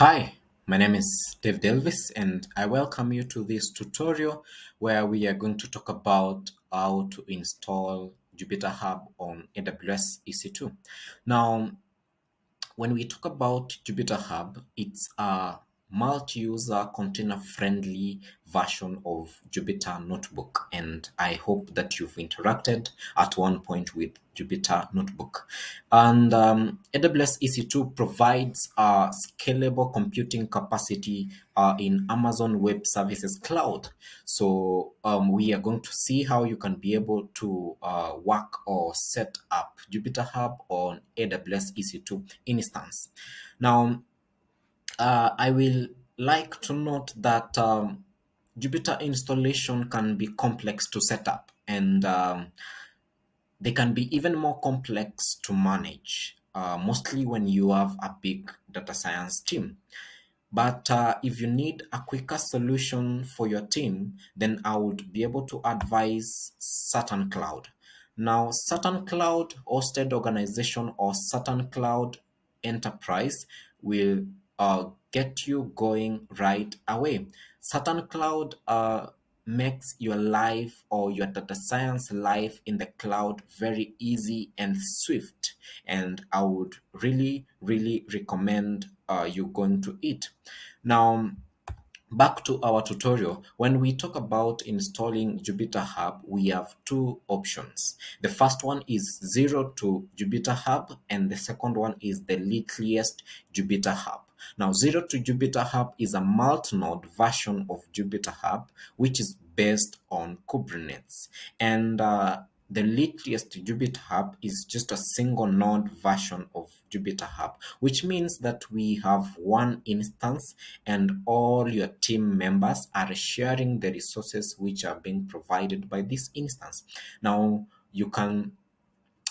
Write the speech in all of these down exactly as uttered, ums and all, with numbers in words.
Hi, my name is Dave Delvis, and I welcome you to this tutorial where we are going to talk about how to install JupyterHub on A W S E C two. Now, when we talk about JupyterHub, it's a multi-user, container-friendly version of Jupyter Notebook, and I hope that you've interacted at one point with Jupyter Notebook. And um, A W S E C two provides uh, scalable computing capacity uh, in Amazon Web Services Cloud. So um, we are going to see how you can be able to uh, work or set up JupyterHub on A W S E C two instance. Now, uh, I will like to note that um, Jupyter installation can be complex to set up, and um, they can be even more complex to manage, uh, mostly when you have a big data science team. But uh, if you need a quicker solution for your team, then I would be able to advise Saturn Cloud. Now, Saturn Cloud hosted organization or Saturn Cloud Enterprise will uh, get you going right away. Saturn Cloud uh, makes your life or your data science life in the cloud very easy and swift, and I would really really recommend uh, you going to it. Now, back to our tutorial. When we talk about installing JupyterHub, we have two options. The first one is Zero to JupyterHub, and the second one is the littlest JupyterHub. Now, Zero to JupyterHub is a multi-node version of JupyterHub, which is based on Kubernetes. And uh, the littlest JupyterHub is just a single node version of JupyterHub, which means that we have one instance and all your team members are sharing the resources which are being provided by this instance. Now, you can,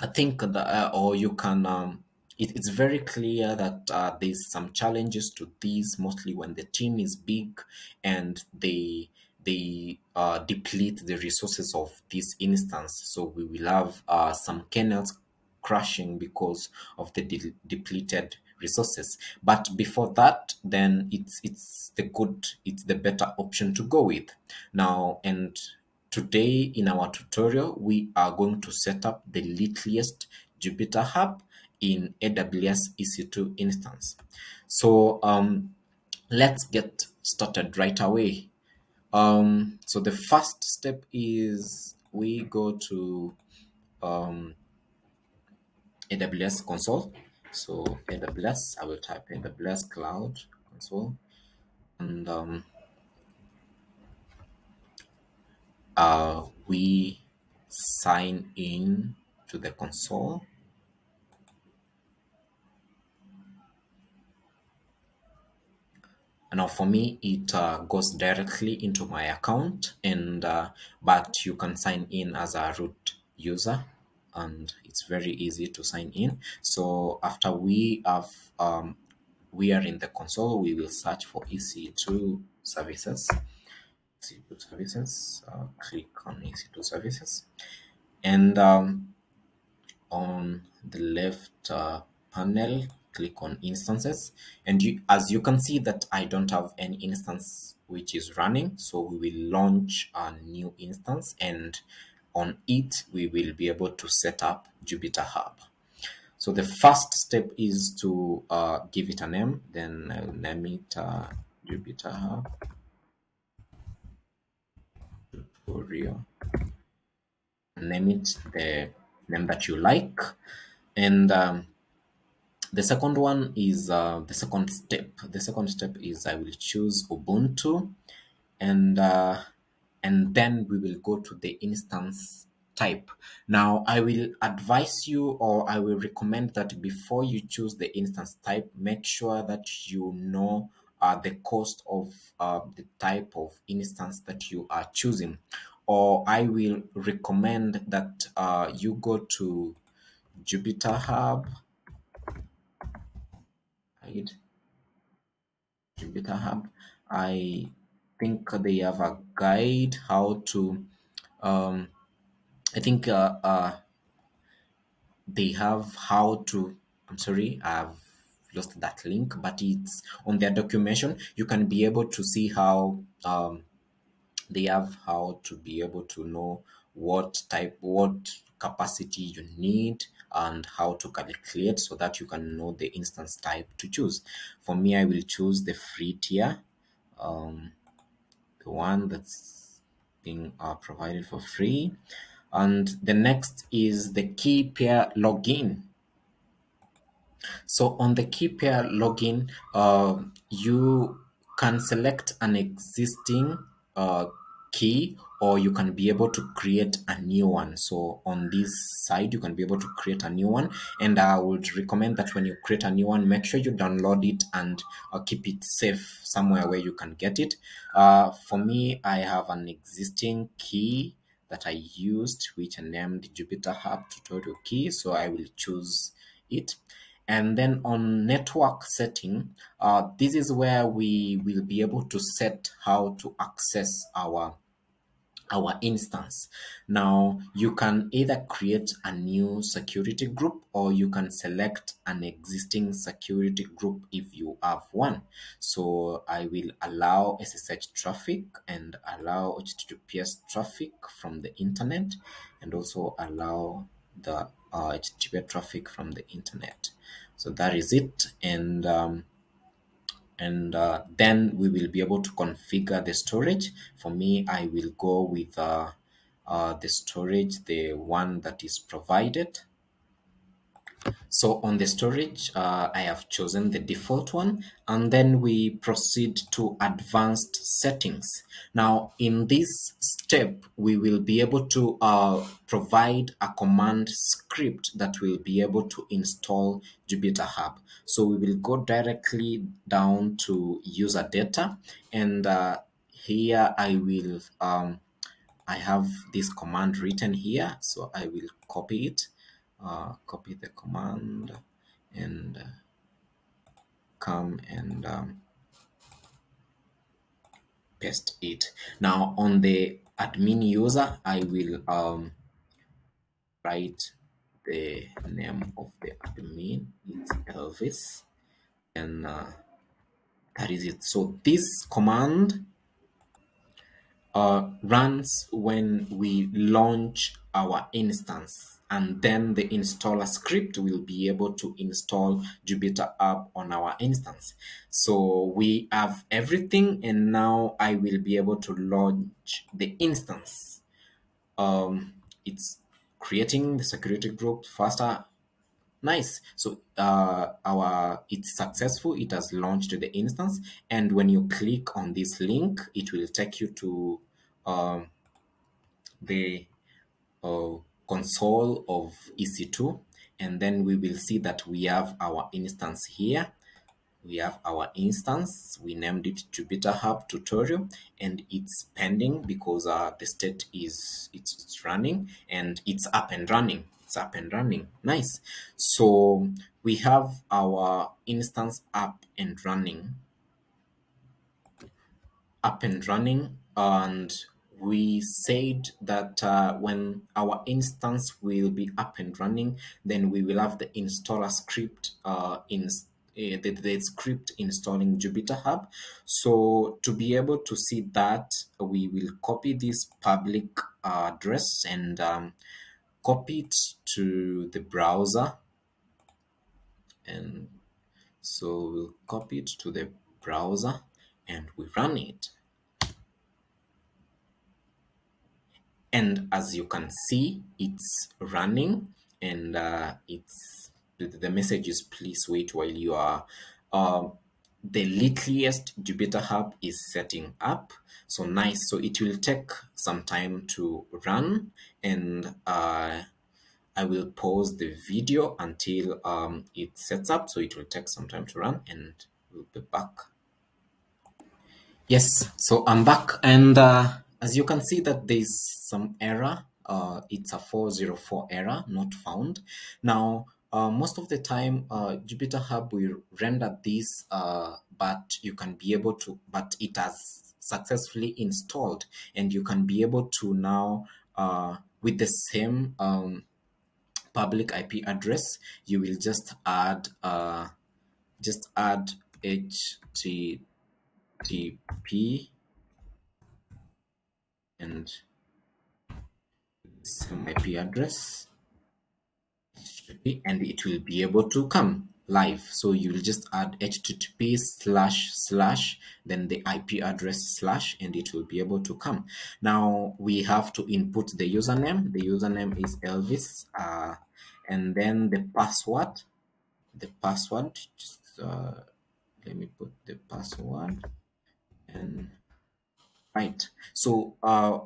I think, the, uh, or you can... Um, It, it's very clear that uh, there's some challenges to these, mostly when the team is big and they they uh, deplete the resources of this instance. So we will have uh, some kernels crashing because of the de depleted resources. But before that, then it's it's the good, it's the better option to go with. Now, and today in our tutorial, we are going to set up the littlest JupyterHub in A W S E C two instance. So um, let's get started right away. Um, so the first step is we go to um, A W S console. So A W S, I will type A W S Cloud Console, and um, uh, we sign in to the console. Now, for me, it uh, goes directly into my account, and uh, but you can sign in as a root user, and it's very easy to sign in. So after we have um, we are in the console, we will search for E C two services. E C two services. Uh, click on E C two services, and um, on the left uh, panel, click on instances, and you, as you can see that I don't have any instance which is running, so we will launch a new instance, and on it we will be able to set up JupyterHub. So the first step is to uh, give it a name. Then I'll name it uh, JupyterHub tutorial. Name it the name that you like, and um, the second one is uh, the second step. The second step is I will choose Ubuntu, and uh, and then we will go to the instance type. Now, I will advise you, or I will recommend that before you choose the instance type, make sure that you know uh, the cost of uh, the type of instance that you are choosing. Or I will recommend that uh, you go to JupyterHub. JupyterHub. I think they have a guide how to. Um, I think uh, uh, they have how to. I'm sorry, I've lost that link, but it's on their documentation. You can be able to see how um, they have how to be able to know what type, what capacity you need and how to calculate, so that you can know the instance type to choose. For me, I will choose the free tier, um, the one that's being uh, provided for free. And the next is the key pair login. So on the key pair login, uh, you can select an existing uh, key, or you can be able to create a new one. So on this side, you can be able to create a new one. And I would recommend that when you create a new one, make sure you download it and uh, keep it safe somewhere where you can get it. Uh, for me, I have an existing key that I used, which I named JupyterHub tutorial key. So I will choose it. And then on network setting, uh, this is where we will be able to set how to access our our instance. Now, you can either create a new security group, or you can select an existing security group if you have one. So I will allow S S H traffic and allow H T T P S traffic from the internet, and also allow the uh, H T T P traffic from the internet. So that is it. And um, and uh, then we will be able to configure the storage. For me, I will go with uh, uh, the storage, the one that is provided. So on the storage, uh, I have chosen the default one, and then we proceed to advanced settings. Now, in this step, we will be able to uh, provide a command script that will be able to install JupyterHub. So we will go directly down to user data, and uh, here I will, um, I have this command written here, so I will copy it. Uh, copy the command and uh, come and um, paste it. Now on the admin user, I will um, write the name of the admin. It's Elvis, and uh, that is it. So this command uh, runs when we launch our instance, and then the installer script will be able to install JupyterHub on our instance. So we have everything, and now I will be able to launch the instance. Um, it's creating the security group faster. Nice. So uh, our it's successful. It has launched the instance, and when you click on this link, it will take you to uh, the Uh, console of E C two, and then we will see that we have our instance here. We have our instance. We named it JupyterHub tutorial, and it's pending because uh, the state is it's, it's running, and it's up and running. It's up and running. Nice. So we have our instance up and running, up and running, and we said that uh, when our instance will be up and running, then we will have the installer script, uh, in, uh, the, the script installing JupyterHub. So to be able to see that, we will copy this public uh, address and um, copy it to the browser. And so we'll copy it to the browser, and we run it. And as you can see, it's running, and uh, it's the message is please wait while you are. Uh, the littlest JupyterHub is setting up. So nice. So it will take some time to run, and uh, I will pause the video until um, it sets up. So it will take some time to run, and we'll be back. Yes. So I'm back, and Uh, as you can see that there's some error, uh, it's a four oh four error, not found. Now, uh, most of the time, uh, JupyterHub will render this, uh, but you can be able to, but it has successfully installed, and you can be able to now, uh, with the same um, public I P address, you will just add uh, just add H T T P and some I P address, and it will be able to come live. So you will just add H T T P slash slash, then the I P address slash, and it will be able to come. Now we have to input the username. The username is Elvis, uh, and then the password. The password. Just uh, let me put the password. And right. So uh,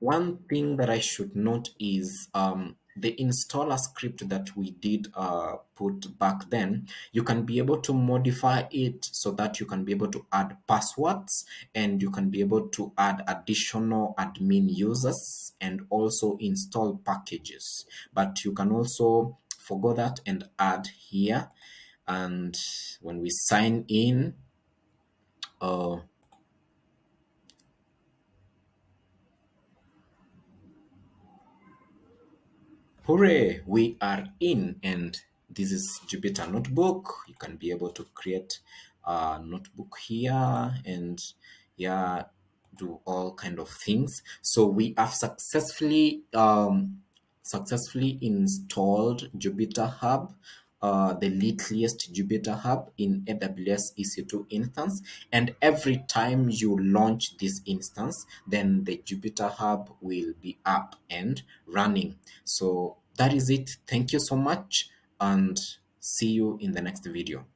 one thing that I should note is um. the installer script that we did uh, put back then, you can be able to modify it so that you can be able to add passwords, and you can be able to add additional admin users and also install packages. But you can also forgo that and add here. And when we sign in, uh, hooray, we are in, and this is Jupyter Notebook. You can be able to create a notebook here and yeah, do all kind of things. So we have successfully um, successfully installed JupyterHub, uh, the littlest JupyterHub in A W S E C two instance. And every time you launch this instance, then the JupyterHub will be up and running. So that is it. Thank you so much, and see you in the next video.